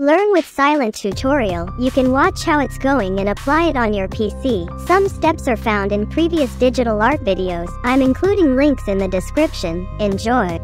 Learn with Silent Tutorial. You can watch how it's going and apply it on your PC. Some steps are found in previous digital art videos. I'm including links in the description. Enjoy!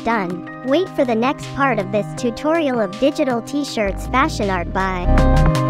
almost done. Wait for the next part of this tutorial of digital t-shirts fashion art by